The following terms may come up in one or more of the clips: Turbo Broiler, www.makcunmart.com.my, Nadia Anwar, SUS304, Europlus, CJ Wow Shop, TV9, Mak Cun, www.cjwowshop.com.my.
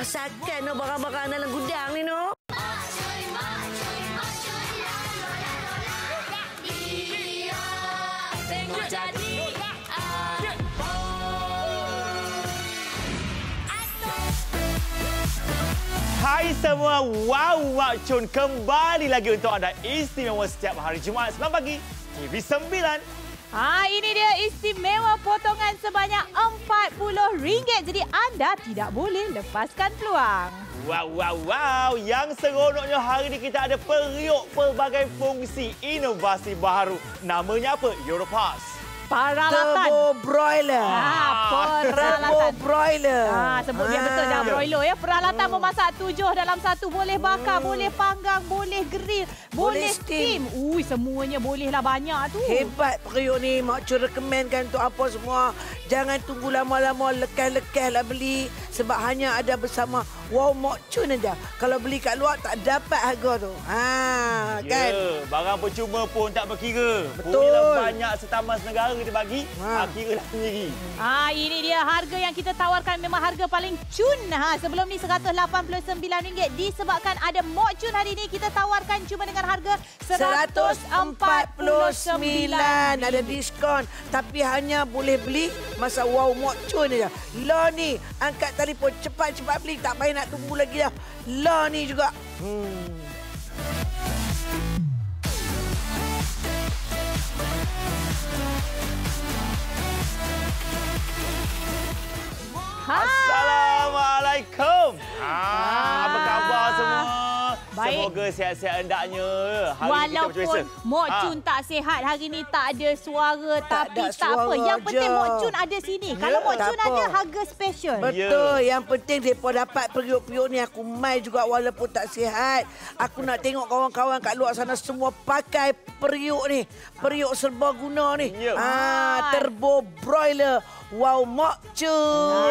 sakit no, baka-baka na lang gudang ni no. Hai semua, wow Mak Cun kembali lagi untuk anda istimewa setiap hari Jumaat 9 pagi TV9. Ha, ini dia istimewa potongan sebanyak RM40. Jadi anda tidak boleh lepaskan peluang. Wow. Yang seronoknya hari ini kita ada periuk pelbagai fungsi inovasi baru. Namanya apa? Europlus. Peralatan. Turbo Broiler. Peralatan. Turbo Broiler. Sebut dia betul dah broiler ya. Peralatan memasak 7 dalam 1. Boleh bakar, boleh panggang, boleh grill, boleh steam. Ui, semuanya bolehlah banyak tu. Hebat periuk ni. Mak Cun rekomenkan untuk apa semua. Jangan tunggu lama-lama, lekeh-lekehlah beli. Sebab hanya ada bersama Wow Mak Cun aja. Kalau beli kat luar tak dapat harga tu. Kan? Barang percuma pun tak berkira. Betul. Punyalah banyak setamas negara kita bagi, kiralah sendiri. Ini dia harga yang kita tawarkan, memang harga paling cun. Sebelum ni RM189 disebabkan ada Mak Cun hari ini kita tawarkan cuma dengan harga RM149. Ada diskon tapi hanya boleh beli masa Wow Mak Cun saja. Lah ni angkat telefon cepat-cepat beli, tak payah nak tunggu lagi dah. Lah ni juga. Assalamualaikum. Apa khabar semua? Baik. Semoga sihat-sihat hendaknya. Walaupun Mak Cun tak sihat hari ni, tak ada suara, tapi tak apa. Yang penting Mak Cun ada sini. Kalau Mak Cun ada, harga special. Betul. Yang penting mereka dapat periuk-periuk ni. Aku mai juga walaupun tak sihat. Aku nak tengok kawan-kawan kat luar sana semua pakai periuk ni. Periuk serbaguna ni. Turbo Broiler. Wow Mak Cun.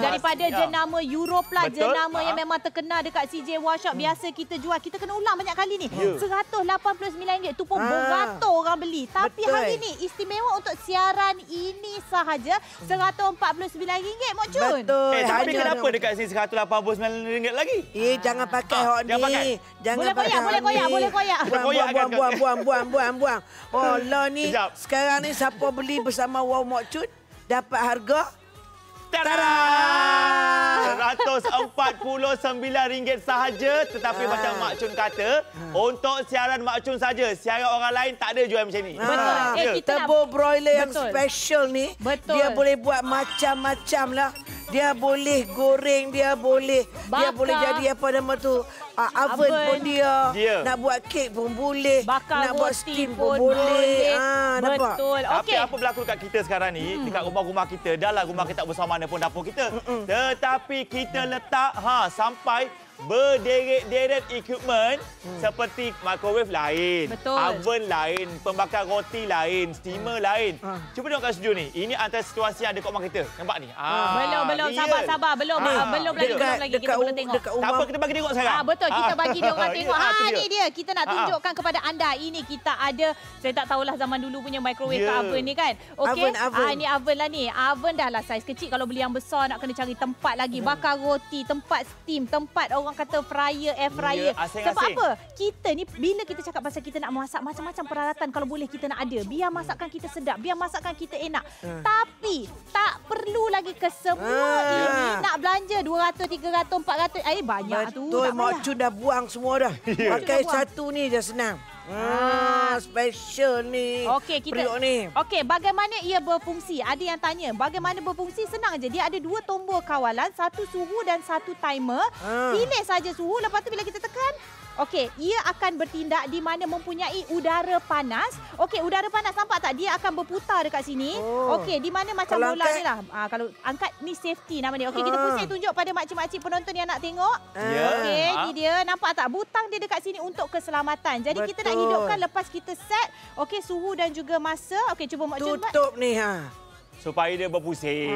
Daripada jenama Europlus, jenama yang memang terkenal dekat CJ Wow Shop. Biasa kita jual, kita kena ulang banyak kali ni. RM189 tu pun beratus orang beli. Tapi hari ni istimewa untuk siaran ini sahaja RM149 Mak Cun. Betul. Tapi kenapa dekat sini RM189 lagi? Jangan pakai hot ni. Jangan pakai. Boleh koyak. Buang. Oh lah ni. Sekarang ni siapa beli bersama Wow Mak Cun dapat harga RM149 sahaja. Tetapi macam Mak Cun kata, untuk siaran Mak Cun sahaja, siaran orang lain tak ada jual macam ni. Betul. Turbo Broiler yang special ni, dia boleh buat macam-macam lah. Dia boleh goreng, dia boleh bakar. Dia boleh jadi apa nama tu, oven pun dia. Nak buat kek pun boleh, bakar, nak buat steam pun boleh. Betul. Tapi apa berlaku dekat kita sekarang ni, dekat rumah-rumah kita, dahlah rumah kita tak besar mana pun dapur kita. Tetapi kita letak sampai berderet-deret equipment seperti microwave lain, oven lain, pembakar roti lain, steamer lain. Cuba tengok kat studio ni. Ini antara situasi yang ada kat rumah kita. Nampak ni? Belum. Sabar. Belum lagi. Kita belum tengok. Tak apa, kita bagi tengok sekarang. Betul. Kita bagi dia orang tengok. Ini dia. Kita nak tunjukkan kepada anda. Ini kita ada, saya tak tahulah zaman dulu punya microwave ke oven ni kan. Okey. Ini oven lah ni. Oven dah lah saiz kecil. Kalau beli yang besar nak kena cari tempat lagi. Bakar roti, tempat steam, tempat orang kata fryer, air fryer. Sebab apa? Kita ni bila kita cakap pasal kita nak masak, macam-macam peralatan kalau boleh kita nak ada. Biar masakan kita sedap, biar masakan kita enak. Tapi tak perlu lagi kesemua ini. Nak belanja 200, 300, 400. Banyak tu. Betul, Mak Cun dah buang semua dah. Pakai satu ni dah senang. Special ni. Okey, periuk ni. Okey, bagaimana ia berfungsi? Ada yang tanya, bagaimana berfungsi? Senang aja. Dia ada 2 tombol kawalan, satu suhu dan satu timer. Pilih saja suhu, lepas tu bila kita tekan, okey, ia akan bertindak di mana mempunyai udara panas. Okey, udara panas nampak tak? Dia akan berputar dekat sini. Okey, di mana macam bola ni lah. Kalau angkat ni safety nama dia. Okey, kita pusing tunjuk pada makcik-makcik penonton yang nak tengok. Okey, ni dia. Nampak tak? Butang dia dekat sini untuk keselamatan. Jadi kita nak hidupkan lepas kita set. Okey, suhu dan juga masa. Okey, cuba Mak Cun. Tutup ni. Supaya dia berpusing.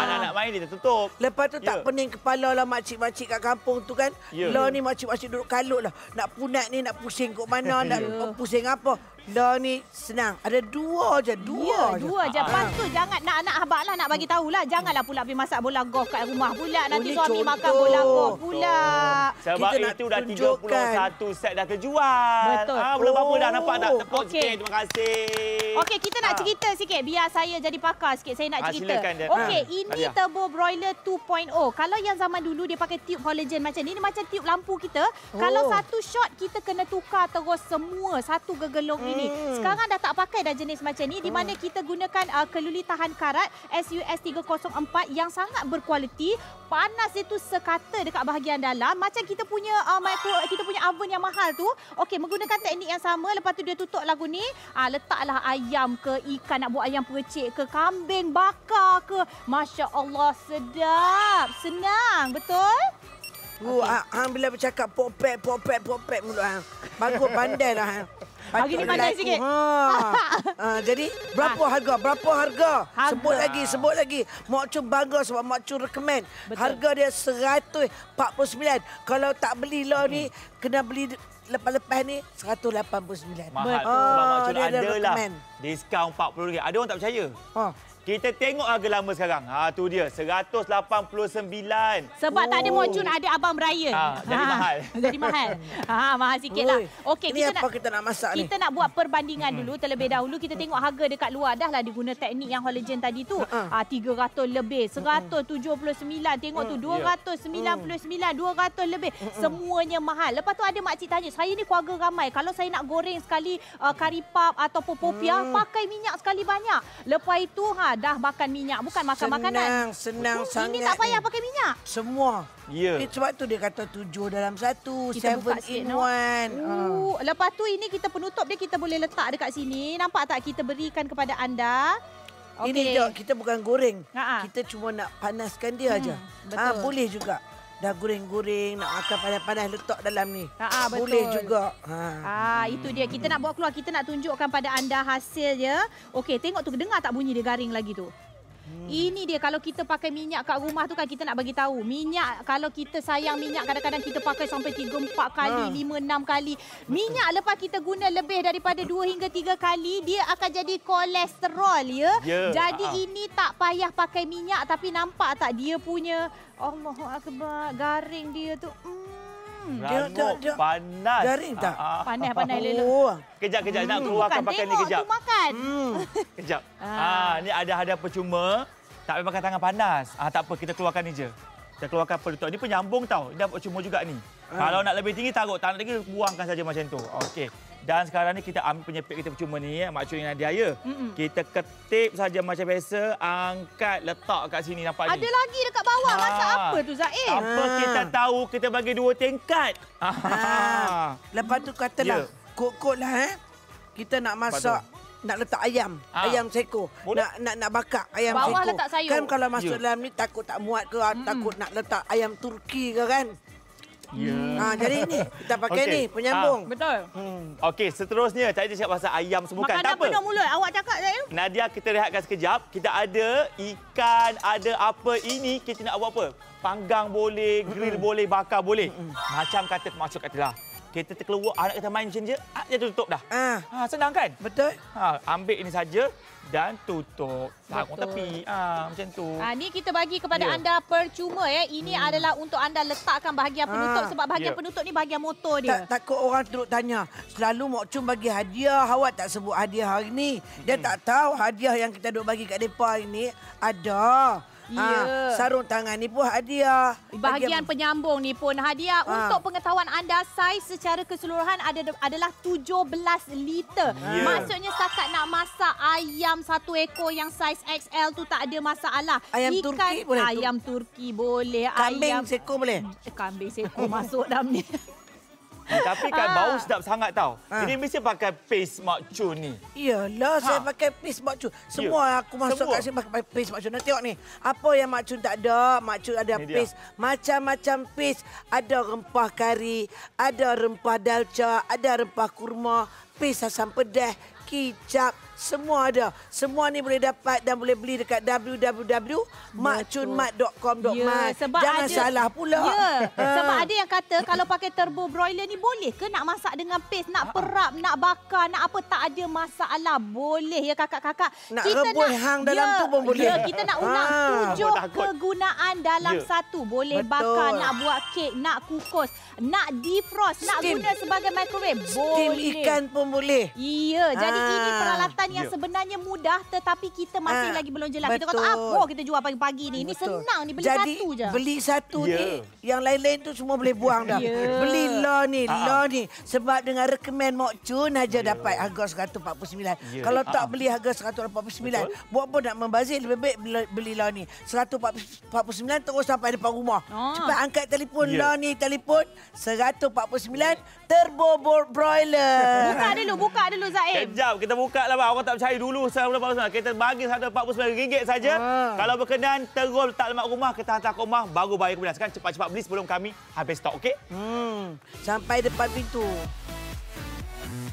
Anak-anak main dia tertutup. Lepas tu tak pening kepala lah makcik-makcik kat kampung tu kan. Lah ni makcik-makcik duduk kalut lah. Nak punat ni, nak pusing kat mana, nak pusing apa. Dah ni senang. Ada dua je. Dua je. Lepas tu jangan nak abang lah nak bagi tahulah. Janganlah pula pergi masak bola golf kat rumah pula. Nanti suami makan bola golf pula. Sebab itu dah 31 set dah terjual. Betul. Belum apa-apa dah nampak tak? Tepuk sikit. Terima kasih. Okey, kita nak cerita sikit. Biar saya jadi pakar sikit. Saya nak cerita. Okey, ini Turbo Broiler 2.0. Kalau yang zaman dulu dia pakai tube collagen macam ni. Ini macam tube lampu kita. Kalau satu shot kita kena tukar terus semua. Satu gegelung ini. Sekarang dah tak pakai dah jenis macam ni, di mana kita gunakan keluli tahan karat SUS304 yang sangat berkualiti. Panas itu sekata dekat bahagian dalam. Macam kita punya kita punya oven yang mahal tu. Okey, menggunakan teknik yang sama. Lepas tu dia tutup lagu ni. Letaklah ayam ke, ikan nak buat ayam percik ke, kambing bakar ke. Masya Allah, sedap. Senang, betul? Hang bila bercakap popek mulut hang. Bagus, pandailah hang. Hari ni pandai sikit. Jadi berapa harga? Sebut lagi. Mak Cun bangga sebab Mak Cun recommend. Betul. Harga dia RM149. Kalau tak beli lah ni, kena beli lepas-lepas ni RM189. Mahal tu sebab Mak Cun adalah diskaun RM40. Ada orang tak percaya. Kita tengok harga lama sekarang. Tu dia, RM189. Sebab tak ada Mak Cun, ada Abang Brian. Jadi mahal. Jadi mahal. Mahal sikitlah. Okey, kita nak masak ni. Kita nak buat perbandingan dulu terlebih dahulu. Kita tengok harga dekat luar dahlah diguna teknik yang collagen tadi tu. 300 lebih, 179, tengok tu 299, 200 lebih. Semuanya mahal. Lepas tu ada makcik tanya, "Saya ni keluarga ramai. Kalau saya nak goreng sekali kari pap ataupun popiah, pakai minyak sekali banyak." Lepas itu dah makan minyak, bukan makan makanan. Senang sangat. Ini tak payah pakai minyak. Semua. Ya. Sebab tu dia kata 7 dalam 1, 7 in 1. Lepas tu ini kita penutup dia, kita boleh letak dekat sini. Nampak tak, kita berikan kepada anda. Okay. Ini dia, kita bukan goreng. Kita cuma nak panaskan dia aja. Boleh juga. Dah goreng-goreng, nak makan panas-panas, letak dalam ni. Betul. Boleh juga. Itu dia. Kita nak bawa keluar, kita nak tunjukkan pada anda hasilnya. Okey, tengok tu, dengar tak bunyi dia garing lagi tu? Ini dia, kalau kita pakai minyak kat rumah tu kan, kita nak bagi tahu. Minyak, kalau kita sayang minyak, kadang-kadang kita pakai sampai 3-4 kali, 5-6 kali. Minyak lepas kita guna lebih daripada 2 hingga 3 kali, dia akan jadi kolesterol, ya. Jadi ini tak payah pakai minyak, tapi nampak tak dia punya Allahu Akbar, garing dia tu. Dia panas. Garing tak? Panas lelok. Kejap. Nak keluarkan pakai ni kejap. Tengok tu makan. Kejap. Ni ada percuma. Tak payah pakai tangan panas. Tak apa, kita keluarkan ni je. Kita keluarkan pelutuk. Ni penyambung tau. Dia percuma juga ni. Kalau nak lebih tinggi taruh. Tak nak lagi, buangkan saja macam tu. Okey. Dan sekarang ni kita ambil penyepit kita percuma ni. Mak Cun yang dia ya. Kita ketip saja macam biasa. Angkat, letak kat sini. Nampak ni? Ada lagi dekat bawah. Masak apa tu, Zaid? Apa kita tahu, kita bagi 2 tingkat. Lepas tu katalah, kok-kok lah. Kita nak masak. Nak letak ayam, ayam seko. Nak bakar ayam seko. Bawah letak sayur. Kan kalau masuk dalam ni takut tak muat ke. Takut nak letak ayam Turki ke kan. Jadi ini kita pakai ni penyambung. Betul. Okey, seterusnya tadi cakap pasal ayam semukan. Makanan penuh mulut awak cakap saya. Nadia, kita rehatkan sekejap. Kita ada ikan, ada apa ini, kita nak buat apa? Panggang boleh, grill boleh, bakar boleh. Macam kata masuk katalah. Kita terkeluar, anak kita main macam je, dia tutup dah. Senang kan? Betul. Ambil ini saja dan tutup. Taruh tepi. Macam tu. Ni kita bagi kepada anda percuma. Ini adalah untuk anda letakkan bahagian penutup. Sebab bahagian penutup ni bahagian motor dia. Takut orang teruk tanya. Selalu Mak Cun bagi hadiah. Awak tak sebut hadiah hari ni. Dia tak tahu hadiah yang kita duk bagi kat mereka hari ni ada. Sarung tangan ni pun hadiah. Bahagian penyambung ni pun hadiah. Untuk pengetahuan anda, saiz secara keseluruhan adalah 17 liter. Maksudnya setakat nak masak ayam 1 ekor yang saiz XL tu tak ada masalah. Ayam ikan, Turki boleh? Ayam Turki boleh. Kambing seko boleh? Kambing seko masuk dalam ni. Tapi kan bau sedap sangat tau. Ini mesti pakai paste Mak Cun ni. Iyalah, saya pakai paste Mak Cun. Semua aku masuk kat sini pakai paste Mak Cun. Nak tengok ni. Apa yang Mak Cun tak ada, Mak Cun ada paste. Macam-macam paste. Ada rempah kari, ada rempah dalca, ada rempah kurma, paste asam pedas. kicap, semua ada. Semua ni boleh dapat dan boleh beli dekat www.makcunmart.com.my. Ya, jangan ada, salah pula. Ya, sebab ada yang kata kalau pakai turbo broiler ni boleh ke nak masak dengan paste, nak perap, nak bakar, nak apa, tak ada masalah. Boleh ya kakak-kakak. Nak rebus hang dalam tu pun boleh. Ya, kita nak ulang 7 kegunaan dalam satu. Boleh bakar, nak buat kek, nak kukus, nak defrost, nak guna sebagai microwave. Steam ikan pun boleh. Ya, jadi ini peralatan yang sebenarnya mudah tetapi kita masih lagi belum jelas. Kita kata apa kita jual pagi-pagi ni. Ini senang ni, beli jadi, satu je. Beli satu ni, yang lain-lain tu semua boleh buang dah. Beli law ni, law ni. Sebab dengan rekomen Mak Cun aja dapat harga RM149. Kalau tak beli harga RM149, buat apa nak membazir, lebih baik beli law ni. RM149 terus sampai depan rumah. Cepat angkat telefon law ni, telefon RM149 Turbo Broiler. Buka dulu Zaim. Kejap, kita buka lah. Orang tak percaya dulu RM149. Kita bagi RM149 saja. Kalau berkenan, terus letak lemak rumah, kita hantar ke rumah, baru bayar kemudian. Sekarang cepat-cepat beli sebelum kami habis stok, okey? Sampai depan pintu.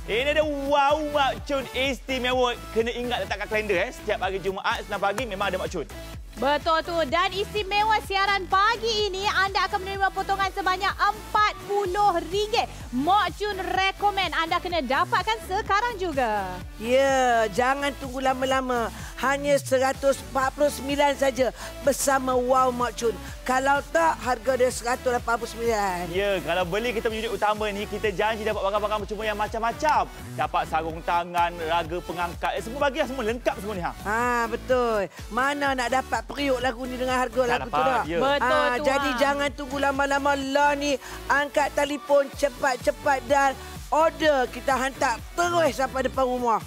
Ini ada Wow Mak Cun istimewa. Kena ingat letak kat kalender. Setiap hari Jumaat, 6 pagi memang ada Mak Cun. Betul tu. Dan istimewa siaran pagi ini, anda akan menerima potongan sebanyak RM40. Mak Cun rekomen anda kena dapatkan sekarang juga. Ya, jangan tunggu lama-lama. Hanya RM149 saja bersama Wow Mak Cun. Kalau tak, harga dia RM189. Ya, kalau beli kita punya unit utama ni, kita janji dapat barang-barang percuma yang macam-macam. Dapat sarung tangan, raga pengangkat, semua bagian semua lengkap semua ni. Ha, betul. Mana nak dapat periuk lagu ni dengan harga tak lagu dapat, tu dah. Ya. Betul tu. Jadi jangan tunggu lama-lama lah ni. Angkat telefon cepat-cepat dan order. Kita hantar terus sampai depan rumah.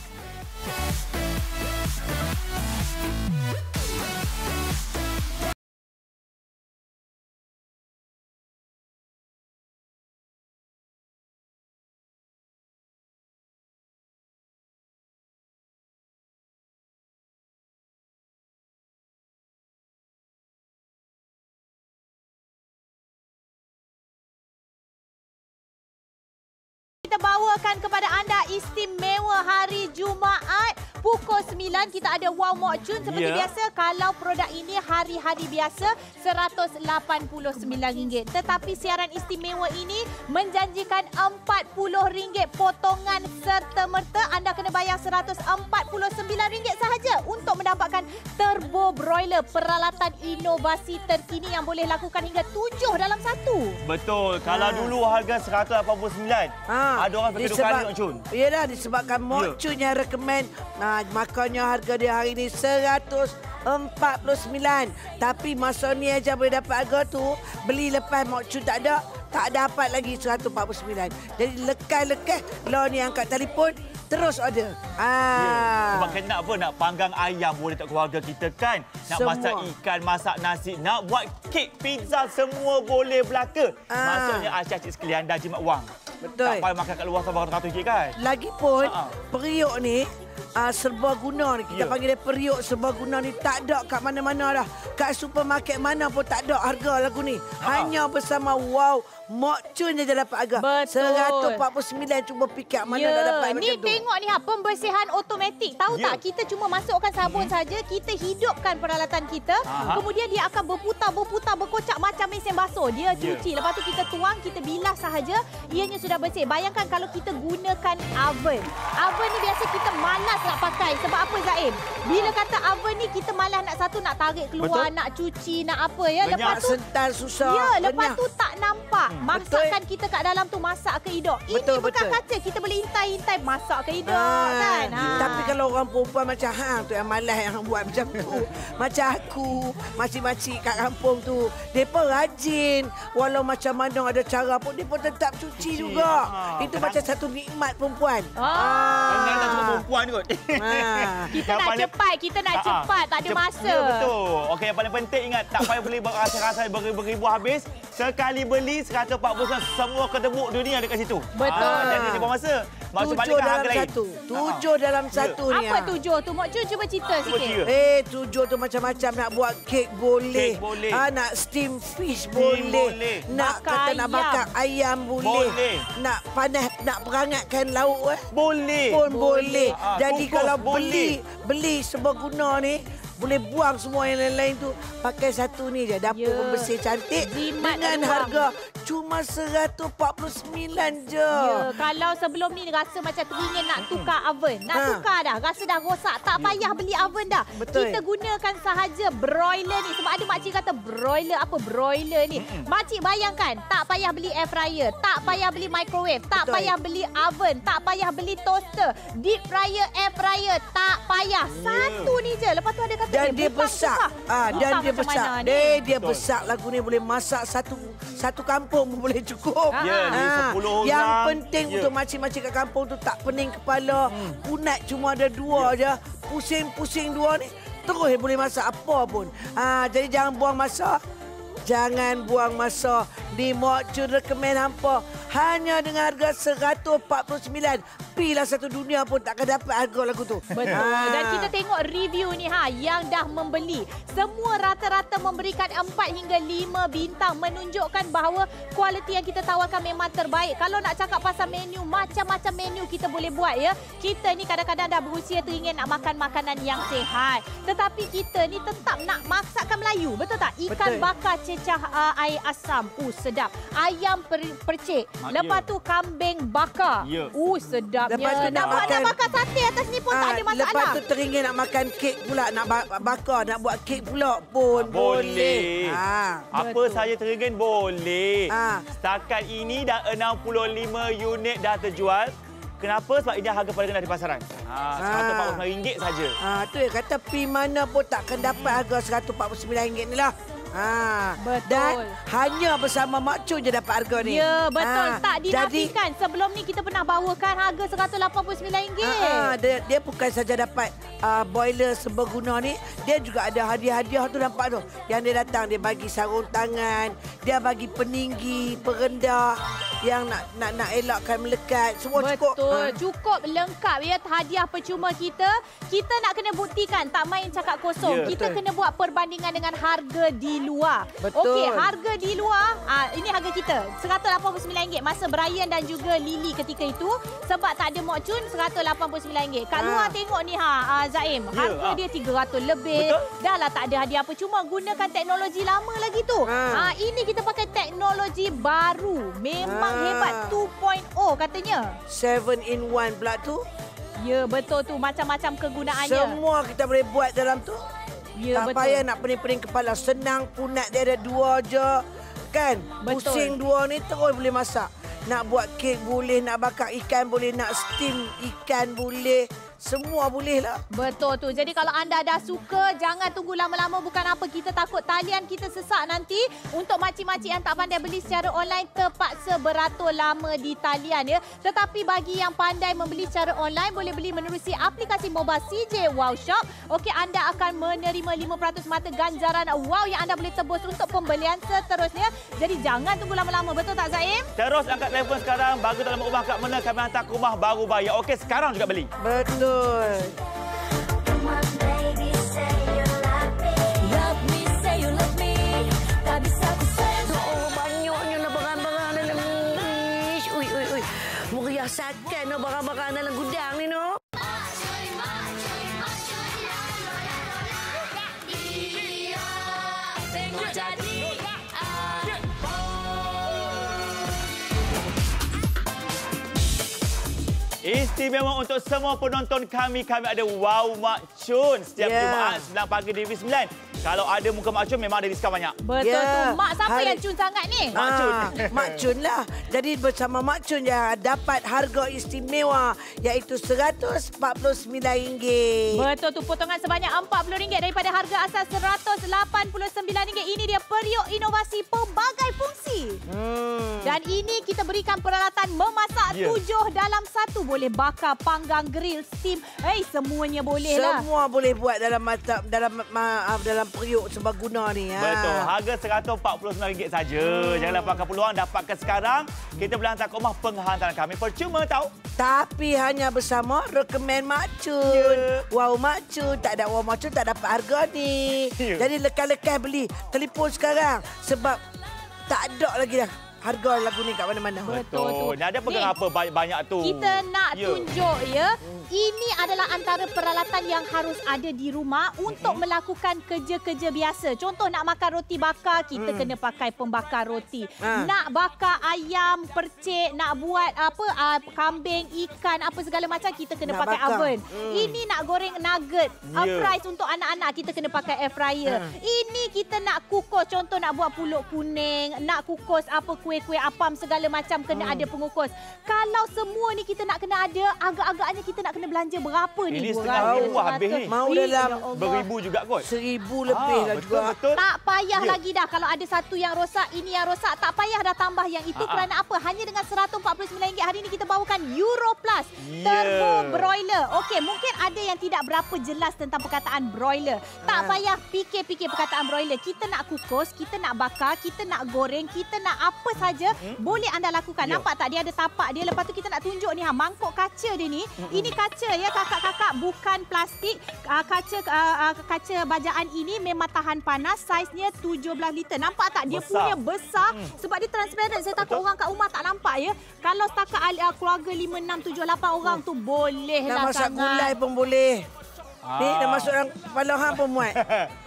Bawakan kepada anda istimewa hari Jumaat pukul 9 kita ada Wow Mak Cun seperti biasa. Kalau produk ini hari-hari biasa RM189, tetapi siaran istimewa ini menjanjikan RM40 potongan serta-merta. Anda kena bayar RM149 sahaja untuk mendapatkan Turbo Broiler, peralatan inovasi terkini yang boleh lakukan hingga 7 dalam satu. Betul. Kalau dulu harga RM189. Ada orang pergi dua kali Mak Cun. Yalah, disebabkan Mak Cun yang rekomen. Nah, makanya harga dia hari ini RM149. Tapi masa ni aja boleh dapat harga tu. Beli lepas Mak Cun tak ada, tak dapat lagi RM149. Jadi lekas-lekas lo ni angkat telefon, terus order. Sebab kena apa? Nak panggang ayam boleh tak keluarga kita kan? Nak semua. Masak ikan, masak nasi, nak buat kek, pizza, semua boleh belaka. Maksudnya asyik-asyik sekalian dah jimat wang. Betul. Tak payah makan kat luar sampai RM100 kan? Lagipun, periuk ni serbaguna ni. Kita panggil dia periuk serbaguna ni. Tak ada kat mana-mana dah. Kat supermarket mana pun tak ada harga lagu ni. Hanya bersama Wow Mak Cun je dapat harga. Betul. RM149. Cuba fikir mana dah dapat macam ni tu. Tengok ni pembersihan otomatik. Tahu tak? Kita cuma masukkan sabun saja. Kita hidupkan peralatan kita. Kemudian dia akan berputar-berputar, berkocak macam mesin basuh. Dia cuci. Lepas tu kita tuang, kita bilas sahaja. Ianya sudah bersih. Bayangkan kalau kita gunakan oven. Oven ni biasa kita malas nak pakai. Sebab apa Zaim? Bila kata oven ni, kita malas nak nak tarik keluar, nak cuci, nak apa ya. Lepas tu sentan susah. Ya, lepas tu tak nampak. Masakan kita kat dalam tu masak ke hidup. Ini bukan kaca. Kita boleh intai-intai masak ke hidup kan. Tapi kalau orang perempuan macam hang tu yang malas yang buat macam tu. Macam aku, makcik-makcik kat kampung tu. Mereka rajin. Walau macam mana ada cara pun, mereka tetap cuci juga. Itu macam satu nikmat perempuan. Tengah tak cuma perempuan kot. Kita nak cepat. Kita nak cepat. Tak ada masa. Betul. Okey, yang paling penting ingat tak payah beli rasa-rasa beribu-ribu habis. Sekali beli RM149, semua ketebuk dunia dekat situ. Betul. Jadi dia buang masa. Tujuh dalam satu. Tujuh dalam satu ni. Apa tujuh tu? Mak Cun cuba cerita sikit. Tujuh tu macam-macam. Nak buat kek boleh. Nak steam fish boleh. Nak kata nak bakar ayam boleh. Nak panas, nak perangatkan lauk boleh. Pun boleh. Jadi kalau beli sebuah guna ni, boleh buang semua yang lain-lain tu. Pakai satu ni je. Dapur pembersih cantik dengan harga cuma RM149 je. Ya, kalau sebelum ni rasa macam teringin nak tukar oven. Nak tukar dah. Rasa dah rosak. Tak payah beli oven dah. Betul. Kita gunakan sahaja broiler ni. Sebab ada makcik kata broiler apa broiler ni. Makcik bayangkan tak payah beli air fryer. Tak payah beli microwave. Tak payah beli oven. Tak payah beli toaster. Deep fryer, air fryer. Tak payah. Satu ni je. Lepas tu ada kata dan dia besar. Dan dia besar. Dia besar lagu ni boleh masak satu kampung pun boleh cukup. Yang penting untuk makcik-makcik kat kampung tu tak pening kepala. Punat cuma ada dua je. Pusing-pusing dua ni terus boleh masak apa pun. Jadi jangan buang masa. Jangan buang masa. Di Mak Cun recommend hampa. Hanya dengan harga RM149. Pilah satu dunia pun takkan dapat harga lagu tu. Betul. Dan kita tengok review ni yang dah membeli. Semua rata-rata memberikan 4 hingga 5 bintang. Menunjukkan bahawa kualiti yang kita tawarkan memang terbaik. Kalau nak cakap pasal menu, macam-macam menu kita boleh buat ya. Kita ni kadang-kadang dah berusia tu ingin nak makan makanan yang sihat. Tetapi kita ni tetap nak masakan Melayu. Betul tak? Ikan bakar cecah air asam. Sedap. Ayam percik. Lepas tu kambing bakar. Sedapnya. Lepas tu nak bakar sate atas ni pun tak ada masalah. Lepas tu teringin nak makan kek pula. Nak bakar, nak buat kek pula pun boleh. Apa saja teringin boleh. Setakat ini dah 65 unit dah terjual. Kenapa? Sebab ini harga paling rendah di pasaran. RM149 saja. Tu yang kata pi mana pun takkan dapat harga RM149 ni lah. Betul. Dan hanya bersama Mak Cun je dapat harga ni. Ya, betul. Tak dinafikan. Jadi, sebelum ni kita pernah bawakan harga RM189. Dia bukan saja dapat boiler seberguna ni. Dia juga ada hadiah-hadiah tu nampak tu. Yang dia datang, dia bagi sarung tangan. Dia bagi peninggi, perendah. Yang nak elakkan melekat. Semua cukup. Betul. Cukup lengkap ya hadiah percuma kita. Kita nak kena buktikan. Tak main cakap kosong. Kita kena buat perbandingan dengan harga di luar. Okey, harga di luar, ini harga kita. RM189 masa Brian dan juga Lily ketika itu. Sebab tak ada Mak Cun, RM189. Kat luar tengok ni Zaim, harga dia RM300 lebih. Betul? Dah lah tak ada hadiah apa. Cuma gunakan teknologi lama lagi tu. Ini kita pakai teknologi baru. Memang hebat. 2.0 katanya. 7-in-1 pula tu. Ya, betul tu. Macam-macam kegunaannya. Semua kita boleh buat dalam tu. Ya, tak payah nak pening-pening kepala. Senang, punat dia ada dua je. Kan? Pusing dua ni terus boleh masak. Nak buat kek boleh, nak bakar ikan boleh, nak steam ikan boleh. Semua boleh lah. Betul tu. Jadi kalau anda dah suka, jangan tunggu lama-lama. Bukan apa, kita takut talian kita sesak nanti. Untuk makcik-makcik yang tak pandai beli secara online, terpaksa beratur lama di talian ya. Tetapi bagi yang pandai membeli secara online, boleh beli menerusi aplikasi mobile CJ Wow Shop. Okey, anda akan menerima 5% mata ganjaran wow yang anda boleh tebus untuk pembelian seterusnya. Jadi jangan tunggu lama-lama. Betul tak Zaim? Terus angkat telefon sekarang. Bagus tak lama rumah kat mana, kami hantar ke rumah baru bayar. Okey, sekarang juga beli. Betul. My baby, say you love me. Love me, say you love me. Tak bisa ku sentuh. Oh, banyaknya nak barang-barang dalam ish. Ui, ui, ui. Meriah sakan nak barang-barang dalam gudang ni, no. Tengok jadi. Istimewa untuk semua penonton kami. Kami ada Wow Mak Cun setiap Jumaat 9 pagi di TV9. Kalau ada muka Mak Cun, memang ada diskaun banyak. Betul tu. Mak siapa yang cun sangat ni? Mak Cun. Mak Cun lah. Jadi bersama Mak Cun yang dapat harga istimewa iaitu RM149. Betul tu. Potongan sebanyak RM40 daripada harga asal RM189. Ini dia periuk inovasi pelbagai fungsi. Dan ini kita berikan peralatan memasak 7 dalam 1. Boleh bakar, panggang, grill, steam. Semuanya boleh lah. Semua boleh buat dalam periuk serbaguna ni. Betul. Harga RM149 saja. Jangan lewatkan peluang, dapatkan sekarang. Kita berhantar ke rumah penghantaran kami. Percuma tahu. Tapi hanya bersama rekomen Mak Cun. Yeah. Wow Mak Cun. Tak ada Wow Mak Cun, tak dapat harga ni. Yeah. Jadi lekas-lekas beli. Telefon sekarang. Sebab tak ada lagi dah harga lagu ni kat mana-mana. Betul. Nah, ada pegang apa banyak-banyak tu. Kita nak tunjuk ya. Ini adalah antara peralatan yang harus ada di rumah untuk melakukan kerja-kerja biasa. Contoh nak makan roti bakar, kita kena pakai pembakar roti. Nak bakar ayam, percik, nak buat apa kambing, ikan, apa segala macam, kita kena nak pakai bakar oven. Ini nak goreng nugget, fries untuk anak-anak, kita kena pakai air fryer. Ini kita nak kukus, contoh nak buat pulut kuning, nak kukus apa kuih-kuih apam segala macam, kena ada pengukus. Kalau semua ni kita nak kena ada, agak-agaknya kita nak kena belanja berapa ni? Ini setengah ribu habis ni. Mau dalam beribu juga kot. 1,000 lebih dah juga. Betul. Tak payah lagi dah kalau ada satu yang rosak, ini yang rosak. Tak payah dah tambah yang itu kerana apa? Hanya dengan RM149 hari ini kita bawakan Europlus Turbo Broiler. Okey, mungkin ada yang tidak berapa jelas tentang perkataan broiler. Tak payah fikir-fikir perkataan broiler. Kita nak kukus, kita nak bakar, kita nak goreng, kita nak apa saja boleh anda lakukan. Nampak tak dia ada tapak dia, lepas tu kita nak tunjuk ni mangkuk kaca dia ni. Ini kaca ya kakak-kakak, bukan plastik. Kaca bajaan ini memang tahan panas, saiznya 17 liter. Nampak tak dia besar, punya besar sebab dia transparent. Saya takut orang kat rumah tak nampak ya. Kalau setakat keluarga 5, 6, 7, 8 orang tu bolehlah sangat. Dah masak gulai pun boleh. Ni dah masuk dalam kepala hang pun muat.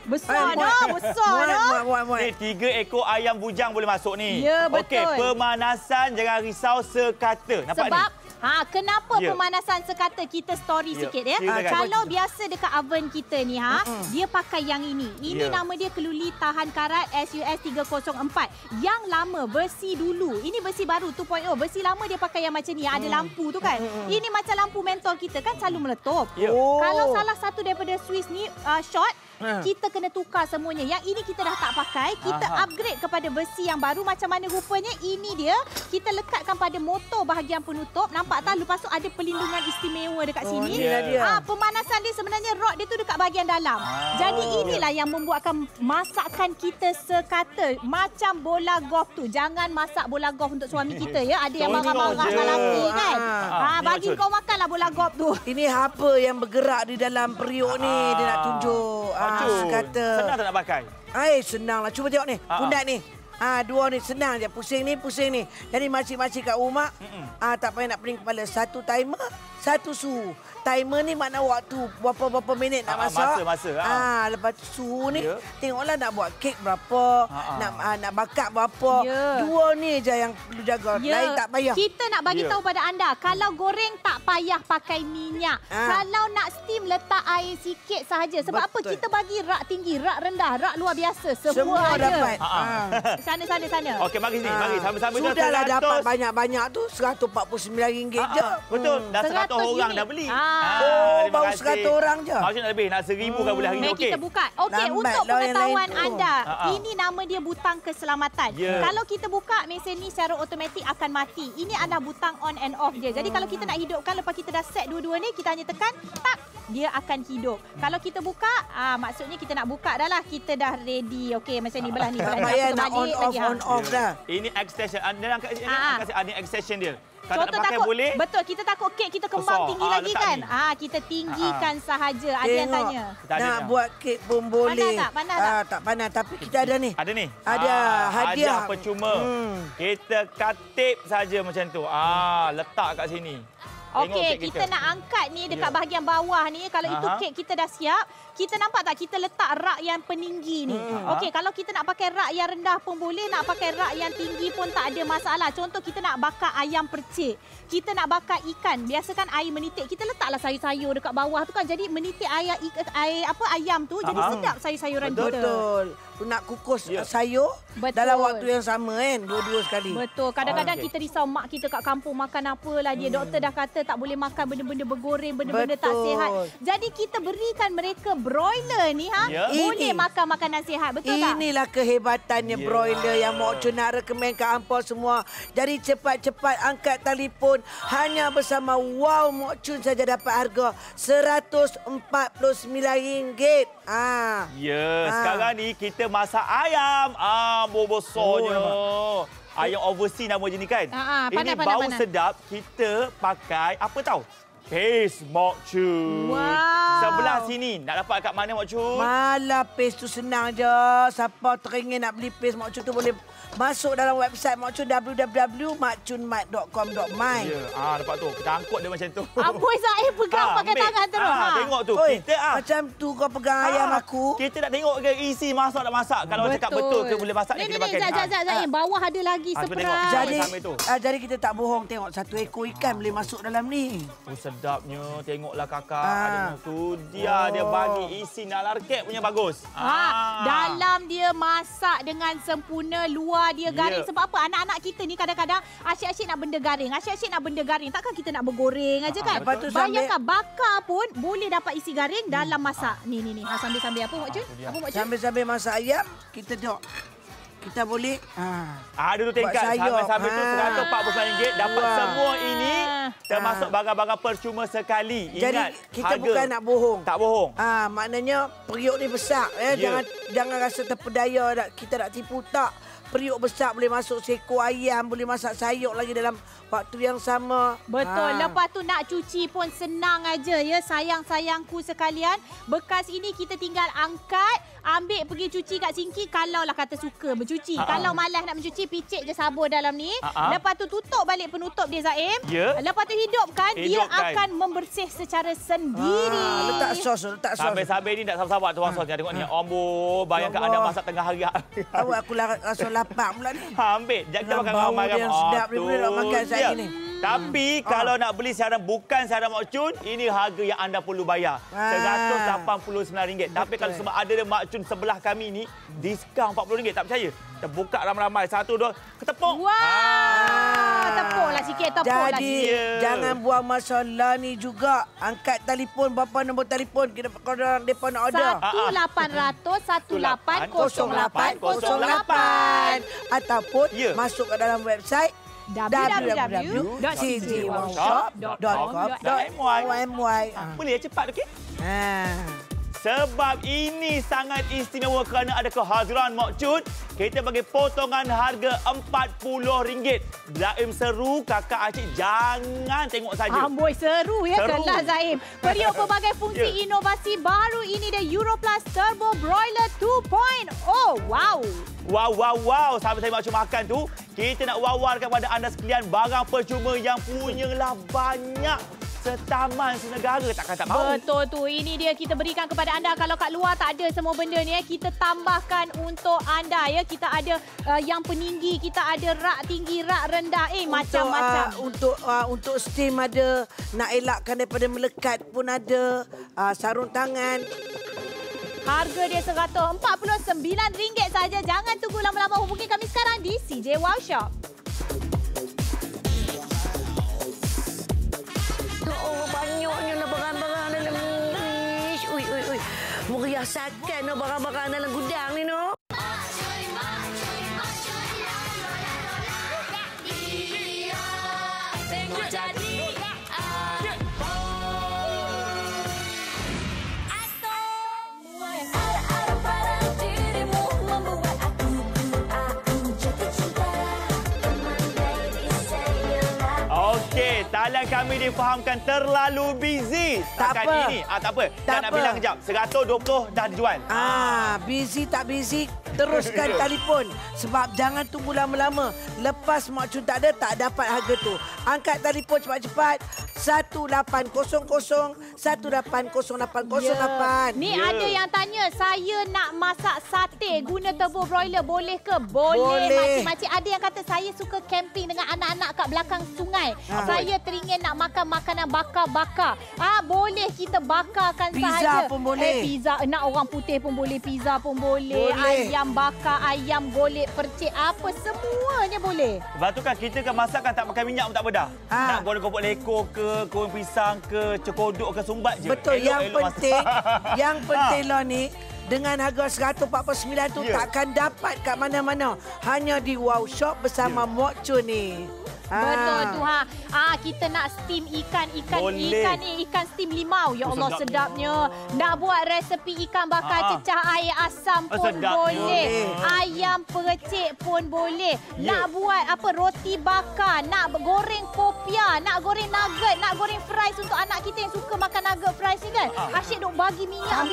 Besar dah, besar dah. Muat. 3 ekor ayam bujang boleh masuk ni. Ya, betul. Okey, pemanasan jangan risau sekata. Nampak sebab, ni? Kenapa pemanasan sekata? Kita story sikit ya. Kalau biasa dekat oven kita ni dia pakai yang ini. Ini nama dia keluli tahan karat SUS304. Yang lama bersih dulu. Ini bersih baru 2.0. Bersih lama dia pakai yang macam ni, ada lampu tu kan. Ini macam lampu mentol kita kan selalu meletup. Kalau salah satu daripada Swiss ni short, kita kena tukar semuanya. Yang ini kita dah tak pakai, kita upgrade kepada besi yang baru. Macam mana rupanya? Ini dia, kita lekatkan pada motor bahagian penutup. Nampak tak? Lepas tu ada pelindungan istimewa dekat sini. Pemanasan dia sebenarnya rod dia tu dekat bahagian dalam. Jadi inilah yang membuatkan masakan kita sekata. Macam bola golf tu. Jangan masak bola golf untuk suami kita ya. Ada yang marah-marah lelaki kan. Bagi kau makanlah bola golf tu. Ini apa yang bergerak di dalam periuk ni dia nak tunjuk. Kata senang tak nak pakai? Senanglah. Cuba tengok ni, pundak ni. Dua ni senang je. Pusing ni, pusing ni. Jadi makcik-makcik kat rumah, tak payah nak pening kepala. Satu timer, satu suhu. Timer ni makna waktu berapa-berapa minit nak masak. Lepas tu suhu ni, tengoklah nak buat kek berapa, nak bakar berapa. Dua ni je yang perlu jaga. Lain tak payah. Kita nak bagi tahu pada anda, kalau goreng tak payah pakai minyak. Kalau nak steam letak air sikit sahaja. Sebab apa? Kita bagi rak tinggi, rak rendah, rak luar biasa. Semua ada. Dapat. Sana. Okey, mari sini. Mari sambil-sambil dah. Sudahlah dapat banyak-banyak tu RM149 je. Betul. Dah 100 orang dah beli. Baru 100 orang je. Maksudnya lebih, nak 1,000 kan boleh hari ni. Okey, kita buka. Okey, untuk pengetahuan anda, ini nama dia butang keselamatan. Kalau kita buka, mesin ni secara automatik akan mati. Ini adalah butang on and off dia. Jadi kalau kita nak hidupkan, lepas kita dah set dua-dua ni, kita hanya tekan, tak, dia akan hidup. Kalau kita buka, maksudnya kita nak buka dah lah. Kita dah ready. Okey, macam ni belah ni. On off dah. Ini extension. Anda angkat ada extension dia. Kalau tak pakai boleh. Betul, kita takut kek kita kembang tinggi lagi kan. Kita tinggikan sahaja. Ada yang tanya. Nak buat kek pun boleh. Tak panas, tapi kita ada ni. Ada ni. Ada hadiah. Hadiah percuma. Kita katip saja macam tu. Letak kat sini. Okey, kita nak angkat ni dekat bahagian bawah ni. Kalau itu kek kita dah siap. Kita nampak tak? Kita letak rak yang peninggi ni. Okey, kalau kita nak pakai rak yang rendah pun boleh. Nak pakai rak yang tinggi pun tak ada masalah. Contoh kita nak bakar ayam percik. Kita nak bakar ikan. Biasakan air menitik. Kita letaklah sayur-sayur dekat bawah tu kan. Jadi menitik air ayam tu. Jadi sedap sayur-sayuran kita. Betul. nak kukus sayur dalam waktu yang sama kan, dua-dua sekali. Betul. Kadang-kadang kita risau mak kita kat kampung makan apalah dia. Doktor dah kata tak boleh makan benda-benda bergoreng, benda-benda tak sihat. Jadi kita berikan mereka broiler ni boleh makan makanan sihat. Betul tak? Inilah kehebatannya broiler yang Mak Cun nak rekomen kat hampa semua. Jadi cepat-cepat angkat telefon, hanya bersama Wow Mak Cun saja dapat harga RM149. Ah. Ya, sekarang ni kita masak ayam. Ah, bobosoknya. Oh, ayam overseas nama je ni kan? Ini bau sedap, kita pakai apa tahu? Pes Mak Cun. Wow. Sebelah sini. Nak dapat kat mana Mak Cun? Malah pes tu senang je. Siapa teringin nak beli pes Mak Cun tu boleh masuk dalam website Mak Cun, www.makcunmart.com.my. Ya, dapat tu. Kita angkut dia macam tu. Amboi Zahir pegang pakai tangan terus. Tengok tu. Oi, kita macam tu kau pegang ayam aku. Kita nak tengok ke isi masak nak masak. Kalau cakap betul ke boleh masak ni kita pakai. Zahir, bawah ada lagi seperai. Jadi kita tak bohong, tengok satu ekor ikan boleh masuk dalam ni. Sedapnya. Tengoklah kakak. Ada tu dia bagi isi nalar kek punya bagus. Dalam dia masak dengan sempurna, luar dia garing. Sebab apa? Anak-anak kita ni kadang-kadang asyik-asyik nak benda garing. Asyik-asyik nak benda garing. Takkan kita nak bergoreng aja kan? Bayangkan bakar pun boleh dapat isi garing dalam masak. Ni ni ni. Sambil-sambil apa Mak Cun? Apa Mak Cun? Sambil-sambil masak ayam kita dok. Kita boleh ada tu tingkat sampai-sampai tu RM149 dapat semua ini termasuk barang-barang percuma sekali. Ingat, jadi kita bukan nak bohong. Tak bohong. Maknanya periuk ni besar jangan rasa terpedaya kita nak tipu tak. Periuk besar boleh masuk seekor ayam, boleh masak sayur lagi dalam waktu yang sama. Betul. Lepas tu nak cuci pun senang aja ya. Sayang-sayangku sekalian, bekas ini kita tinggal angkat, ambil pergi cuci kat sinki kalaulah kata suka mencuci. Kalau malas nak mencuci, picit je sabun dalam ni. Lepas tu tutup balik penutup dia Zaim. Lepas tu hidupkan, dia akan membersih secara sendiri. Letak sos, letak sos. Sambil-sambil ni nak sabar-sabar tuang sos. Tengok ni. Ambo, bayangkan anda masak tengah hari. Awak aku rasa lapar pula ni. Ambil. Jangan kita makan ramai-ramai. Bau dia sedap. Dia makan saya ni. Tapi kalau nak beli sekarang bukan sekarang Mak Cun, ini harga yang anda perlu bayar. RM189. Betul. Tapi kalau sebab ada Mak Cun sebelah kami ni, diskaun RM40. Tak percaya? Kita buka ramai-ramai. Satu, dua, ketepuk. Wow! Tepuklah sikit, tepuklah sikit. Jadi, jangan buang masalah ni juga. Angkat telefon, berapa nombor telefon kalau mereka nak order? 1800 1808 0808. Ataupun masuk ke dalam website www.cjwowshop.com.my. Boleh cepat okey? Sebab ini sangat istimewa kerana ada kehadiran Mak Cun. Kita bagi potongan harga RM40. Zaim seru, kakak acik jangan tengok saja. Amboi seru ya kelas Zaim. Periuk pelbagai fungsi inovasi baru ini dari Europlus Turbo Broiler 2.0. Wow. Wow. Sambil saya Mak Cun makan tu, kita nak wawarkan kepada anda sekalian barang percuma yang punyalah banyak setaman senegara. Takkan tak mahu. Betul tu. Ini dia kita berikan kepada anda. Kalau kat luar tak ada semua benda ni, kita tambahkan untuk anda. Kita ada yang peninggi, kita ada rak tinggi, rak rendah. Macam-macam. Untuk steam ada, nak elakkan daripada melekat pun ada, sarung tangan. Harga dia RM149 saja. Jangan tunggu lama-lama, hubungi kami sekarang di CJ Wow Shop. Banyaknya barang-barang dalam ni. Ui. Meriaskan barang-barang dalam gudang ni noh. Talang kami difahamkan terlalu busy. Tak apa. Ini. Tak nak bilang kejap. RM120 dah dijual. Busy tak busy, teruskan telefon. Sebab jangan tunggu lama-lama. Lepas Mak Cun tak ada, tak dapat harga tu. Angkat telefon cepat-cepat. 1800 1808. Ni ada yang tanya, saya nak masak sate guna turbo broiler, boleh ke? Boleh. Makcik-makcik ada yang kata saya suka camping dengan anak-anak kat belakang sungai. Saya teringin nak makan makanan bakar-bakar. Boleh kita bakarkan sahaja. Pizza pun boleh. Pizza nak orang putih pun boleh, pizza pun boleh. Ayam bakar, ayam golek, percik, apa semuanya boleh. Sebab tu kan kita kan masak kan tak pakai minyak pun tak pedah. Nak goreng kopok lekor ke, goreng pisang ke, cekodok ke, sumbat je. Betul. Elok, yang elok penting masak. Yang penting lah ni, dengan harga RM149 tu takkan dapat kat mana-mana. Hanya di Wow Shop bersama Mak Cun ni. Betul tu ha. Kita nak steam ikan steam limau. Ya Allah sedapnya. Nak buat resepi ikan bakar cecah air asam pun boleh. Ayam percik pun boleh. Nak buat apa roti bakar, nak goreng popia, nak goreng nugget, nak goreng fries untuk anak kita yang suka makan nugget fries ni kan. Asyik duk bagi minyak.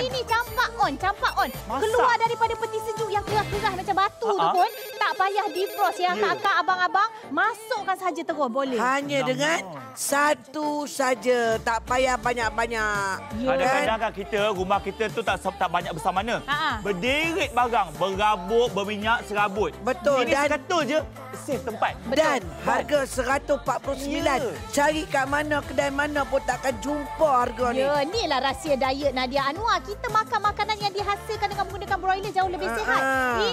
Ini campak on. Masak. Keluar daripada peti sejuk yang kerah-kerah macam batu tu pun tak payah defrost ya kakak abang-abang. Masukkan saja terus boleh. Hanya dengan satu saja, tak payah banyak-banyak. Kadang-kadang kan kita rumah kita tu tak banyak besar mana. Berderet barang, berabuk, berminyak, serabut. Betul. Ini sekatol je, save tempat. Dan harga RM149. Cari kat mana, kedai mana pun takkan jumpa harga ni. Ya, inilah rahsia diet Nadia Anwar. Kita makan makanan yang dihasilkan dengan menggunakan broiler jauh lebih sihat.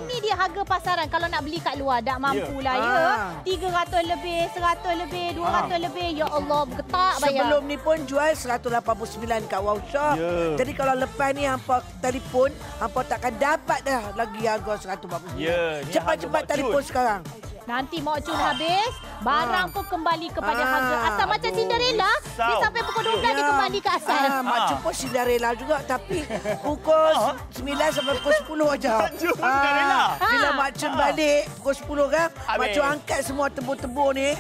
Ini dia harga pasaran. Kalau nak beli kat luar, tak mampulah ya. 300 lebih, 100 lebih, 200 lebih. Ya Allah, bergetak bayar. Sebelum ni pun jual RM189 kat Wow Shop. Jadi kalau lepas ni hampa telefon, hampa takkan dapat dah lagi harga RM149. Cepat-cepat telefon sekarang. Nanti Mak Cun habis, barang pun kembali kepada harga asal. Macam Cinderella, dia sampai pukul 12 dia kembali ke asal. Mak Cun pun Cinderella juga tapi pukul 9 sampai pukul 10 saja. Bila Mak Cun balik pukul 10 kan, Mak Cun angkat semua tebu-tebu ni.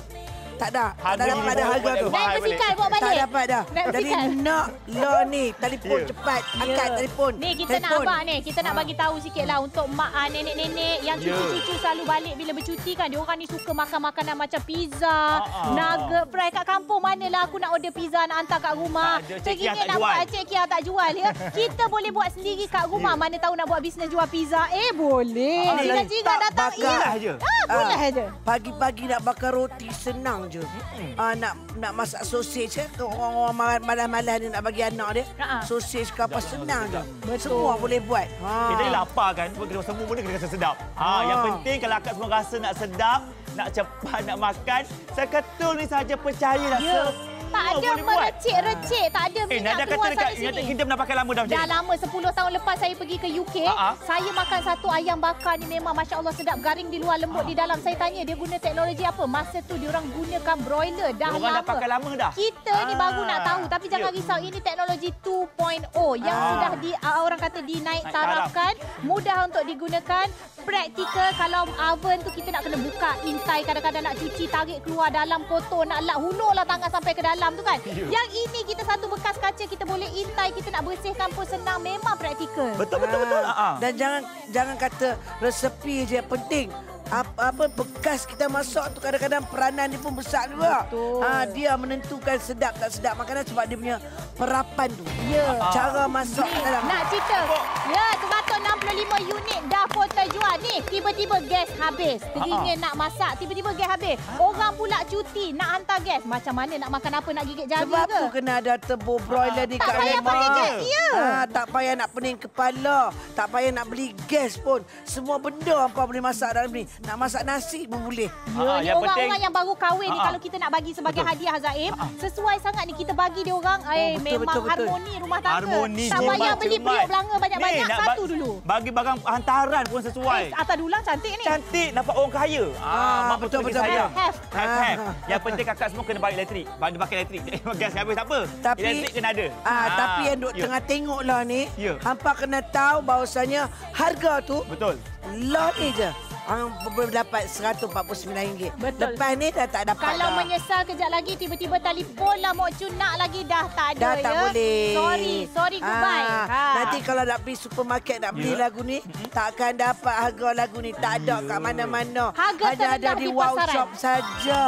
Tak dapat dah harga tu. Naik basikal bawa balik. Tak dapat dah. Jadi nak lah ni. Telefon cepat. Angkat telefon. Ni kita nak abang ni. Kita nak bagi tahu sikit lah untuk mak nenek-nenek yang cucu-cucu selalu balik bila bercuti kan. Diorang ni suka makan makanan macam pizza, nugget fry. Kat kampung manalah aku nak order pizza nak hantar kat rumah. Teringin nak buat Cik Kia tak jual ya. Kita boleh buat sendiri kat rumah. Mana tahu nak buat bisnes jual pizza. Boleh. Jiran-jiran datang. Boleh aja. Pagi-pagi nak bakar roti senang. Nak masak sosis ke, orang-orang malas-malas ni nak bagi anak dia. Sosis ke apa senang je. Semua boleh buat. Kita ni lapar kan, semua benda kena rasa sedap. Yang penting kalau akak semua rasa nak sedap, nak cepat nak makan, saya kata ni sahaja percaya rasa. Tak ada merecik-recik, tak ada minyak keluar sana sini. Nak kita pernah pakai lama dah macam ni. Dah lama, 10 tahun lepas saya pergi ke UK, saya makan satu ayam bakar ni memang Masya Allah sedap. Garing di luar, lembut di dalam. Saya tanya dia guna teknologi apa? Masa tu diorang gunakan broiler dah lama. Dah pakai lama dah. Kita ni baru nak tahu tapi jangan risau. Ini teknologi 2.0 yang sudah orang kata dinaik tarafkan. Mudah untuk digunakan. Praktikal, kalau oven tu kita nak kena buka, intai, kadang-kadang nak cuci, tarik keluar dalam kotor, nak lap, hulurlah tangan sampai ke dalam. Tu kan. Yang ini kita satu bekas kaca kita boleh intai, kita nak bersihkan pun senang, memang praktikal. Betul. Dan jangan kata resepi je penting. Apa bekas kita masak tu kadang-kadang peranan dia pun besar juga. Dia menentukan sedap tak sedap makanan sebab dia punya perapan tu. Cara masak dalam. Nak cerita. Ya, 265 unit dah pun terjual. Ni tiba-tiba gas habis. Teringin nak masak, tiba-tiba gas habis. Orang pula cuti nak hantar gas. Macam mana nak makan apa, nak gigit jari sebab ke? Sebab tu kena ada turbo broiler ni kat rumah. Tak payah nak pening kepala, tak payah nak beli gas pun. Semua benda apa boleh masak dalam ni. Nak masak nasi pun boleh. Ya, orang-orang yang baru kahwin ni kalau kita nak bagi sebagai hadiah Zaim, sesuai sangat ni kita bagi dia orang. Betul, memang betul. Harmoni rumah tangga. Harmoni, tak payah beli periuk belanga banyak-banyak, satu dulu. Bagi barang hantaran pun sesuai. Atas dulang cantik ni. Cantik, nampak orang kaya. Betul. Have. Yang penting kakak semua kena balik elektrik. Bagi pakai elektrik. Gas habis tak apa. Elektrik kena ada. Tapi yang duk tengah tengoklah ni, hampa kena tahu bahawasanya harga tu. Betul. Lah ni je. Orang dapat RM149. Betul. Lepas ni dah tak dapat. Kalau menyesal kejap lagi, tiba-tiba telefon lah Mak Cun nak lagi dah tak ada. Dah tak boleh. Sorry, sorry, goodbye. Nanti kalau nak pergi supermarket, nak beli lagu ni, takkan dapat harga lagu ni. Tak ada kat mana-mana. Harga ada di Wow Shop saja.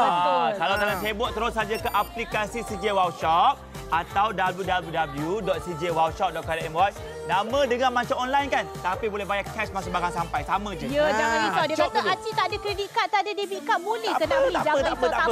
Kalau tak nak sibuk, terus saja ke aplikasi CJ Wow Shop atau www.cjwowshop.com.my. Nama dengan macam online kan? Tapi boleh bayar cash masa barang sampai. Sama je. Ya, jangan risau. Dia kata, Aci tak ada kredit kad, tak ada debit kad. Boleh ke nak beli?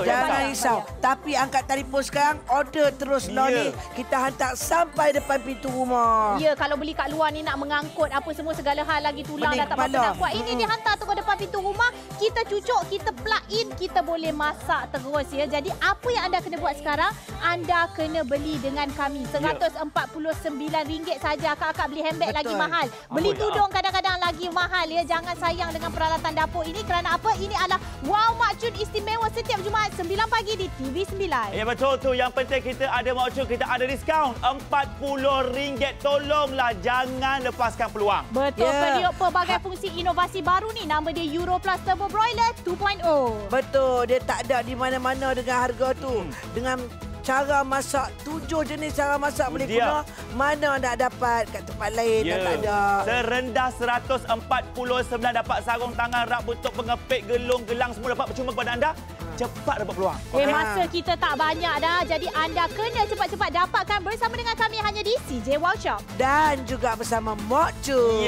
Jangan risau. Tapi angkat telefon sekarang, order terus Noni. Kita hantar sampai depan pintu rumah. Ya, kalau beli kat luar ni nak mengangkut apa semua segala hal lagi tulang dah tak masa nak kuat. Ini dia hantar tu ke depan pintu rumah. Kita cucuk, kita plug in, kita boleh masak terus ya. Jadi apa yang anda kena buat sekarang, anda kena beli dengan kami. RM149 saja. Kakak beli handbag lagi mahal. Beli tudung kadang-kadang lagi mahal ya. Jangan sayang dengan peralatan dapur ini kerana apa? Ini adalah Wow Mak Cun istimewa setiap Jumaat 9 pagi di TV9. Ya betul tu. Yang penting kita ada Mak Cun, kita ada diskaun RM40. Tolonglah jangan lepaskan peluang. Betul. Periuk pelbagai fungsi inovasi baru ni. Nama dia Europlus Turbo Broiler 2.0. Betul. Dia tak ada di mana-mana dengan harga tu. Dengan cara masak, 7 jenis cara masak boleh guna. Mana nak dapat kat tempat lain dah tak ada. Serendah RM149 dapat sarung tangan, rak butuh, pengepit, gelung, gelang semua dapat. Percuma kepada anda. Cepat dapat peluang. Masa kita tak banyak dah. Jadi anda kena cepat-cepat dapatkan bersama dengan kami hanya di CJ Wow Shop. Dan juga bersama Mak Cun.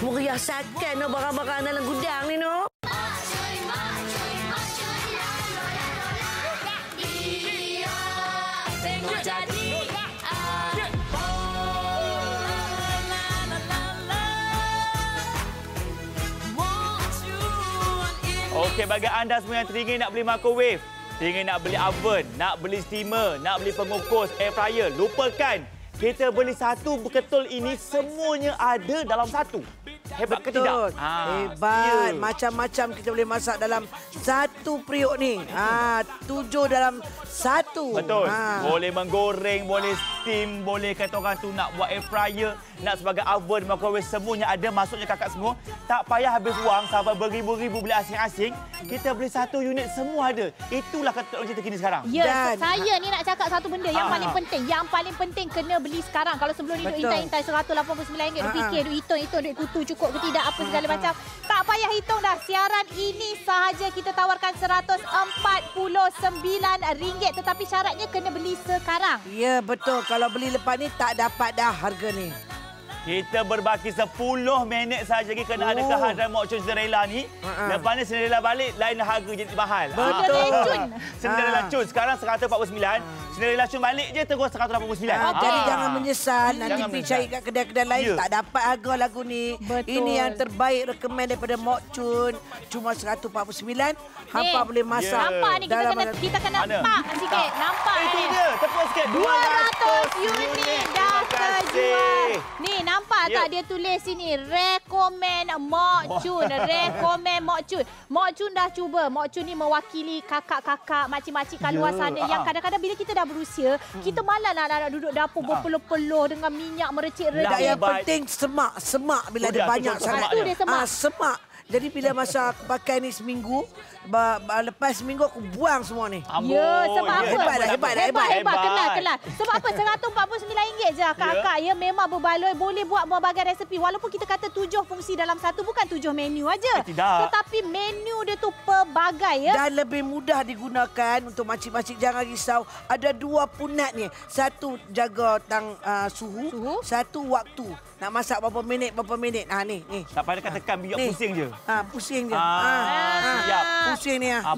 Meriasakan no barang-barang dalam gudang ni no. Okey, bagi anda semua yang teringin nak beli microwave, teringin nak beli oven, nak beli steamer, nak beli pengukus, air fryer, lupakan. Kita beli satu beketul ini, semuanya ada dalam satu. Hebat ke tidak? Hebat. Macam-macam kita boleh masak dalam satu periuk ni. 7 dalam satu. Betul. Boleh menggoreng, boleh steam, boleh kata orang tu nak buat air fryer, nak sebagai oven, microwave, semuanya ada. Masuknya kakak semua. Tak payah habis wang sampai beribu-ribu beli asing-asing. Kita beli satu unit, semua ada. Itulah teknologi terkini sekarang. Ya, saya ni nak cakap satu benda yang paling penting. Yang paling penting kena beli sekarang. Kalau sebelum ni duk intai-intai RM189, duk fikir, duk hitung-hitung, duk kutu cukup ke tidak, apa segala macam. Tak payah hitung dah. Siaran ini sahaja kita tawarkan RM149. Tetapi syaratnya kena beli sekarang. Ya, betul. Kalau beli lepas ni, tak dapat dah harga ni. Kita berbaki 10 minit saja lagi kerana ada kehadiran Mak Cun Cinderella ni. Lepas ni Cinderella balik, lain harga jadi mahal. Betul. Cinderella Cun sekarang RM149. Cinderella Cun balik je terus RM189. Jadi jangan menyesal. Nanti pergi cari kat kedai-kedai lain tak dapat harga lagu ni. Betul. Ini yang terbaik rekomen daripada Mak Cun. Cuma RM149. Hampa boleh masak. Nampak ni kita kena pak sikit. Nampak ni. Itu dia. Tepuk sikit. 200 unit dah terjual. Ni nampak tak dia tulis sini? Rekomen Mak Cun. Rekomen Mak Cun. Mak Cun dah cuba. Mak Cun ni mewakili kakak-kakak, makcik-makcik kat luar sana yang kadang-kadang bila kita dah berusia, kita malas nak duduk dapur berpeluh-peluh dengan minyak merecik-recik. Yang penting semak. Semak bila ada banyak sangat. Itu dia semak. Semak. Jadi bila masa aku pakai ni seminggu, lepas seminggu aku buang semua ni. Ya, sebab apa? Hebat. Kenal. Sebab apa? RM149 je kakak ya. Memang berbaloi. Boleh buat berbagai resepi. Walaupun kita kata 7 fungsi dalam satu, bukan 7 menu aja. Tidak. Tetapi menu dia tu pelbagai ya. Dan lebih mudah digunakan untuk makcik-makcik. Jangan risau. Ada 2 punat ni. Satu jaga tang suhu, satu waktu. Nak masak berapa minit. Ni. Tak payah tekan biar pusing je. Pusing je. Siap. Pusing ni ah.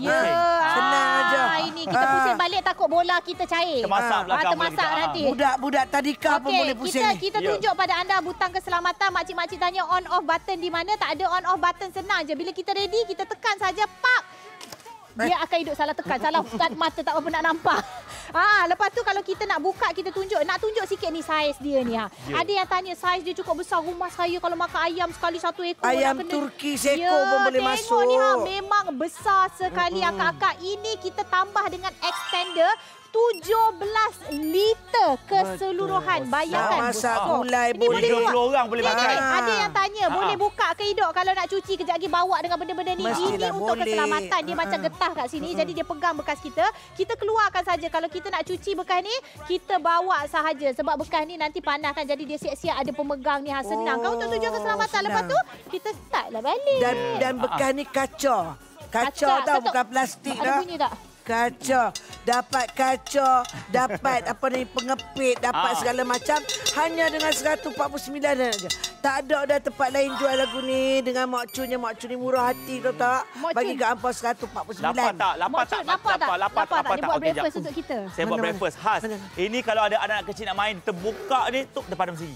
Senang aja. Ini kita pusing balik takut bola kita cair. Termasak nanti. Budak-budak tadika pun boleh pusing. Kita tunjuk pada anda butang keselamatan. Makcik-makcik tanya on off button di mana? Tak ada on off button, senang je. Bila kita ready kita tekan saja pak. dia akan hidup salah tekan, salah mata tak apa nak nampak. Ha, lepas tu kalau kita nak buka, kita tunjuk. Nak tunjuk sikit ni saiz dia ni. Ha. Yeah. Ada yang tanya saiz dia cukup besar. Rumah saya kalau makan ayam sekali satu ekor. Ayam kena... Turki seekor pun boleh masuk. Ni, ha, memang besar sekali akak-akak. Ini kita tambah dengan extender. 17 liter keseluruhan. Betul. Bayangkan. Masak gulai boleh. 30 orang boleh makan. Ada yang tanya, boleh buka ke hidup kalau nak cuci kejap lagi bawa dengan benda-benda ni. Mestilah ini untuk boleh. Keselamatan. Dia macam getah kat sini. Jadi dia pegang bekas kita. Kita keluarkan saja. Kalau kita nak cuci bekas ni, kita bawa sahaja. Sebab bekas ni nanti panas kan. Jadi dia siap-siap ada pemegang ni. Ha, senang. Kalau untuk tujuan keselamatan. Senang. Lepas tu, kita startlah balik. Dan bekas ni kaca. Kaca tau, bukan plastik dah. Ada bunyi tak? Kaca, dapat kaca, dapat apa ni pengepit, dapat segala macam hanya dengan 149 saja. Tak ada dah tempat lain jual lagu ni dengan Mak Cunnya. Mak Cun ni murah hati tahu tak? Bagi kat hangpa 149. Lapar tak. Dia buat breakfast untuk kita. Saya buat breakfast khas. Ini kalau ada anak kecil nak main terbuka ni tuk depan sendiri.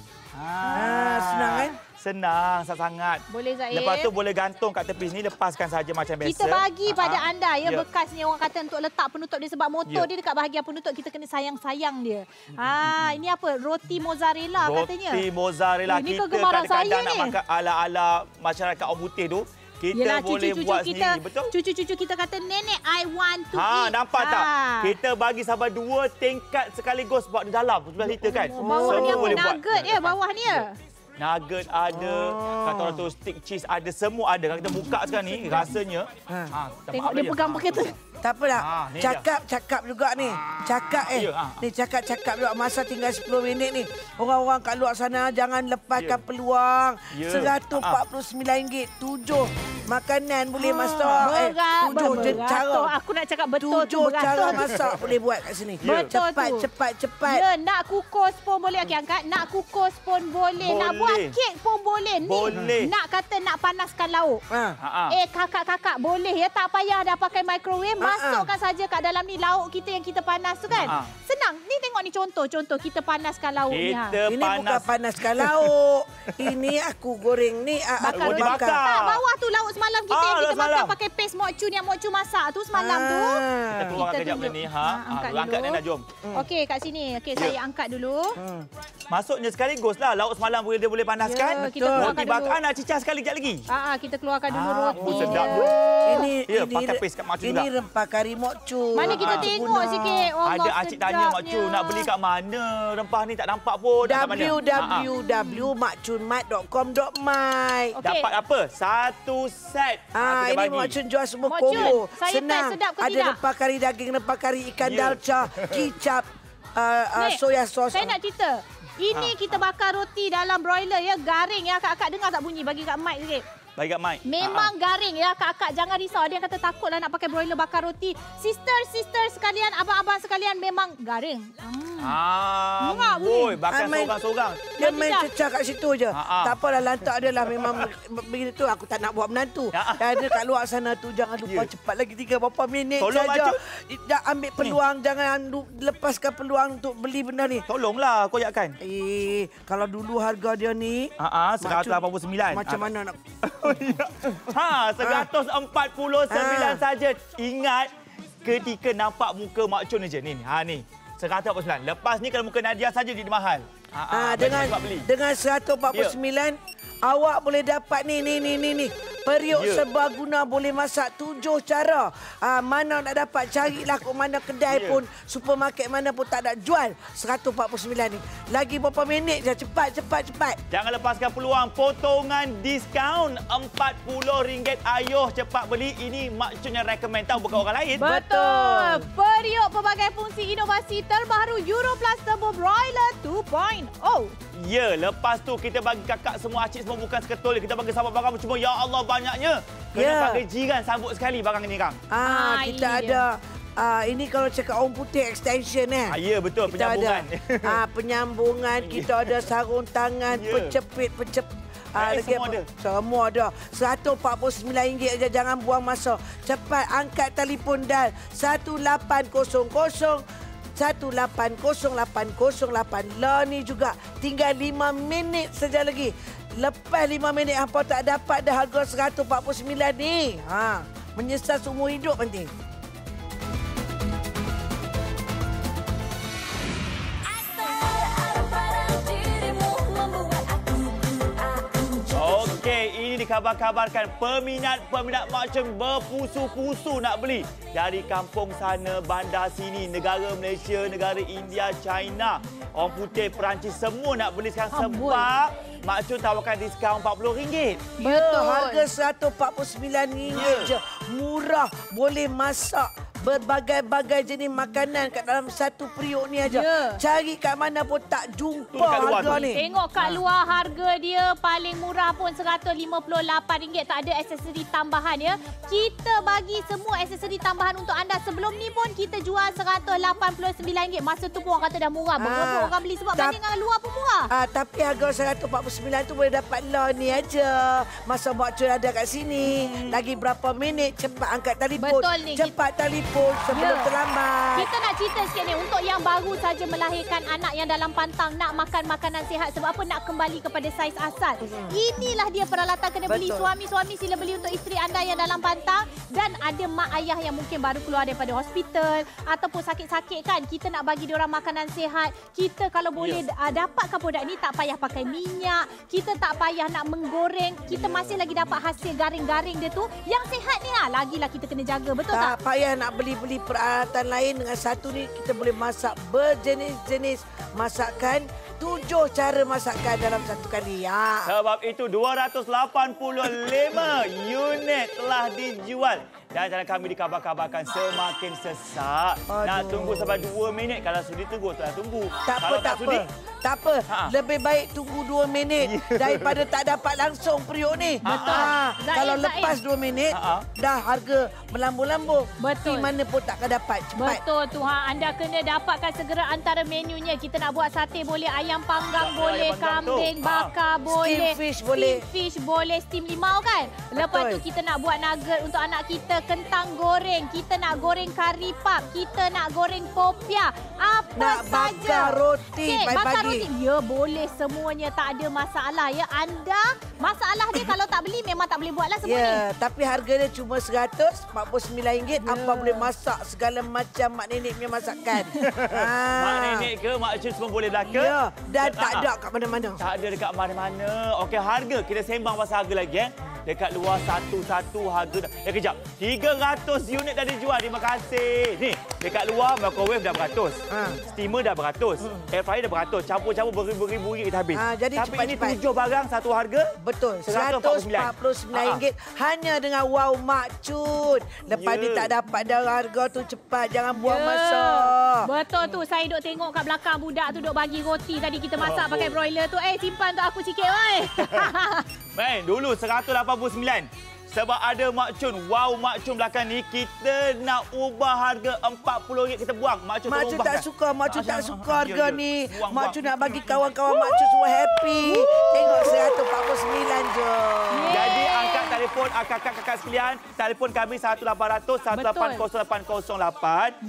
Senang kan? Senang sangat. Boleh Zahir. Lepas tu boleh gantung kat tepi sini, lepaskan saja macam biasa. Kita bagi pada anda ya bekas ni orang kata untuk letak penutup dia sebab motor dia dekat bahagian penutup kita kena sayang-sayang dia. Ini apa? Roti mozzarella katanya. Roti mozzarella kita kadang-kadang nak makan ala-ala masyarakat orang putih tu. Kita yelah, boleh cucu-cucu buat kita, sendiri, betul? Cucu-cucu kita kata, nenek, I want to eat. Nampak tak? Kita bagi sampai 2 tingkat sekaligus buat di dalam, 17 liter kan? Bawah ni apa? Nugget ya, bawah ni ya? Nugget ada, kata orang tu stick cheese ada, semua ada. Kalau kita buka sekarang ni, rasanya... tengok dia pegang pakai tu. Tak apalah, cakap-cakap juga ni. Ni cakap-cakap juga. Masa tinggal 10 minit ni. Orang-orang kat luar sana jangan lepaskan peluang. RM149, 7 makanan boleh masak. Beratur, aku nak cakap betul tu. 7 cara masak boleh buat kat sini. Betul tu. Cepat. Ya, nak kukus pun boleh. Okey, angkat. Nak kukus pun boleh. Nak buat kek pun boleh. Ni nak kata nak panaskan lauk. Kakak-kakak boleh ya. Tak payah dah pakai microwave. Masukkan saja kat dalam ni lauk kita yang kita panas tu kan. Senang. Ni tengok ni contoh-contoh kita panaskan lauk ni. Ini bukan panaskan lauk. Ini aku goreng ni. Aku bakar. Tak, bawah tu lauk semalam kita yang kita makan pakai paste Mak Cun yang Mak Cun masak tu semalam tu. Kita keluar kejap benda ni. Angkat Nena, jom. Okey kat sini. Okey saya angkat dulu. Masuknya sekaligus lah. Lauk semalam dia boleh panaskan. Roti bakar nak cicah sekali kejap lagi. Kita keluarkan dulu roti. Sedap. Ini pakai paste kat Mak Cun. Ini rempah kari Mak Cun. Mana kita tengok sikit. Ada acik tanya Mak Cun nak beli kat mana rempah ni tak nampak pun. www.makcunmart.com.my. Dapat apa? 1 set. Ini Mak Cun jual semua combo. Senang. Ada rempah kari daging, rempah kari ikan dalca, kicap, soya sos. Saya nak cerita. Ini kita bakar roti dalam broiler ya, garing ya. Kakak dengar tak bunyi? Bagi kat mic sikit. Memang garing ya kakak. Jangan risau. Ada yang kata takutlah nak pakai broiler bakar roti. Sister-sister sekalian, abang-abang sekalian memang garing. Oi, bakar sorang-sorang. Dia main cecah kat situ je. Tak apalah, lantak dia lah. Memang begitu aku tak nak buat menantu. Ada kat luar sana tu jangan lupa cepat lagi 3 minit saja. Ambil peluang, jangan lepaskan peluang untuk beli benda ni. Tolonglah koyakkan. Kalau dulu harga dia ni RM189. Macam mana nak RM149 saja. Ingat ketika nampak muka Mak Cun saja. Ni, ni RM149. Lepas ni kalau muka Nadia saja jadi mahal. Dengan RM149 awak boleh dapat ni. Periuk serbaguna boleh masak 7 cara. Mana nak dapat, carilah ke mana kedai pun, supermarket mana pun tak nak jual RM149 ni. Lagi berapa minit je, cepat. Jangan lepaskan peluang potongan diskaun RM40. Ayuh cepat beli. Ini Mak Cun yang recommend, tahu bukan orang lain. Betul. Periuk pelbagai fungsi inovasi terbaru Europlus Turbo Broiler 2.0. Ya, lepas tu kita bagi kakak semua, acik semua bukan seketul. Kita bagi sahabat barang cuma ya Allah banyaknya. Kena bagi jiran sambut sekali barang ni kan. Kita ada ini kalau cakap orang putih extension ya betul kita penyambungan. Ada, penyambungan kita ada sarung tangan, pencepit. Semua ada. RM149 saja, jangan buang masa. Cepat angkat telefon dan 1800 18080808. Lah ni juga tinggal 5 minit saja lagi. Lepas 5 minit hangpa tak dapat dah harga RM149 ni. Menyesal seumur hidup nanti. dikhabar-khabarkan peminat-peminat macam berpusu-pusu nak beli. Dari kampung sana, bandar sini, negara Malaysia, negara India, China, orang putih, Perancis, semua nak beli sekarang sebab Mak Cun tawarkan diskaun RM40. Betul. Harga RM149 je. Murah, boleh masak berbagai-bagai jenis makanan kat dalam satu periuk ni aja. Yeah. Cari kat mana pun tak jumpa harga ni. Tengok kat luar harga dia paling murah pun RM158. Tak ada aksesori tambahan ya. Kita bagi semua aksesori tambahan untuk anda. Sebelum ni pun kita jual RM189. Masa tu pun orang kata dah murah. Beberapa orang beli sebab banding dengan luar pun murah. Tapi harga RM149 tu boleh dapat lah ni aja. Masa Mak Cun ada kat sini. Lagi berapa minit cepat angkat telefon. Betul ni. Cepat telefon. Sebelum terlambat. Kita nak cerita sikit ni untuk yang baru saja melahirkan anak yang dalam pantang nak makan makanan sihat sebab apa nak kembali kepada saiz asal. Inilah dia peralatan kena beli. Suami-suami sila beli untuk isteri anda yang dalam pantang dan ada mak ayah yang mungkin baru keluar daripada hospital ataupun sakit-sakit kan. Kita nak bagi diorang makanan sihat. Kita kalau boleh dapatkan produk ni tak payah pakai minyak. Kita tak payah nak menggoreng. Kita masih lagi dapat hasil garing-garing dia tu. Yang sihat ni lah. Lagilah kita kena jaga. Betul tak? Tak payah nak beli peralatan lain dengan satu ni kita boleh masak berjenis-jenis masakan. 7 cara masakan dalam satu kali. Ya. Sebab itu 285 unit telah dijual. Dan jalan kami dikabar-kabarkan semakin sesak. Aduh. Nak tunggu sampai 2 minit. Kalau sudi tunggu, tak tunggu. Tak apa, tak sudi. Tak apa. Lebih baik tunggu 2 minit daripada tak dapat langsung periuk ni. Betul. Kalau lepas 2 minit, dah harga melambung-lambung. Betul. Di mana pun takkan dapat. Cepat. Betul tu. Anda kena dapatkan segera antara menunya. Kita nak buat sate boleh, ayam panggang boleh, kambing bakar boleh. Steam fish boleh. Steam limau kan? Lepas tu kita nak buat nugget untuk anak kita. Kentang goreng, kita nak goreng kari pap, kita nak goreng popiah, apa saja. Nak bakar roti pagi-pagi. Ya, boleh semuanya, tak ada masalah ya. Anda, masalah dia kalau tak beli memang tak boleh buatlah semua ni. Ya, tapi harga dia cuma RM149. Apa boleh masak segala macam mak nenek punya masakan. Mak nenek ke Mak Cun semua boleh dah ke? Ya, dan tak ada kat mana-mana. Tak ada dekat mana-mana. Okey, harga kita sembang pasal harga lagi eh. Dekat luar satu-satu harga dah. Kejap. 300 unit dah dijual. Terima kasih. Ni, dekat luar microwave dah beratus. Steamer dah beratus. Air fryer dah beratus. Campur-campur beribu-ribu ringgit kita habis. Tapi ini 7 barang satu harga. Betul. RM149. Hanya dengan Wow Mak Cun. Lepas ni tak dapat dah harga tu cepat. Jangan buang masa. Betul tu. Saya duk tengok kat belakang budak tu duk bagi roti tadi kita masak pakai broiler tu. Eh, simpan untuk aku sikit weh. Baik, dulu 189. Sebab ada Mak Cun, Wow Mak Cun belakang ni, kita nak ubah harga RM40 kita buang. Mak Cun ubahkan. Mak Cun tak suka harga ni. Mak Cun nak bagi kawan-kawan Mak Cun semua happy. Tengok RM149 je. Jadi angkat telefon kakak-kakak sekalian. Telefon kami 1800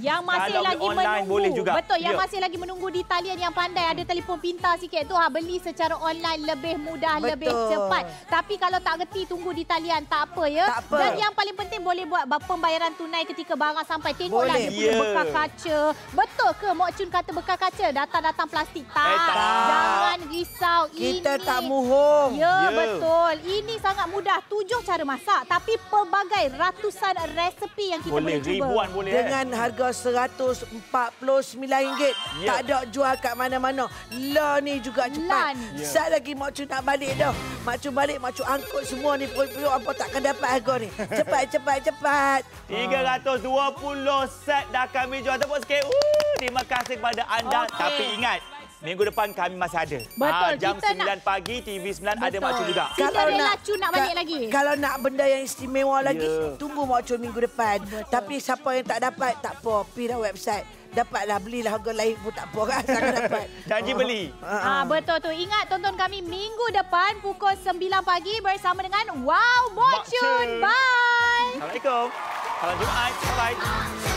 1808 008. Yang masih lagi menunggu. Boleh juga. Betul, yang masih lagi menunggu di talian yang pandai ada telefon pintar sikit tu beli secara online lebih mudah, lebih cepat. Tapi kalau tak reti tunggu di talian tak apa. Tak apa. Dan yang paling penting boleh buat pembayaran tunai ketika barang sampai. Tengoklah dia punya bekal kaca. Betul ke Mak Cun kata bekal kaca datang-datang plastik? Tak. Jangan risau. Kita tak mohong. Ya, betul. Ini sangat mudah. 7 cara masak tapi pelbagai ratusan resepi yang kita boleh cuba. Ribuan boleh. Dengan harga RM149. Tak ada jual kat mana-mana. Lah ni juga cepat. Sekejap lagi Mak Cun nak balik dah. Mak Cun angkut semua ni periuk-periuk apa takkan dapat harga ni. Cepat. 320 set dah kami jual. Tepuk sikit. Terima kasih kepada anda. Tapi ingat, minggu depan kami masih ada. Betul. Jam 9 pagi, TV9 ada Mak Cun juga. Kalau nak Cun nak balik lagi. Kalau nak benda yang istimewa lagi, tunggu Mak Cun minggu depan. Tapi siapa yang tak dapat, tak apa. Pergi dah website. Dapatlah, belilah harga lain pun tak apa kan. Sangat dapat. Janji beli. Betul tu. Ingat tonton kami minggu depan pukul 9 pagi bersama dengan Wow Mak Cun. Bye. Assalamualaikum. Selamat Jumaat. Bye.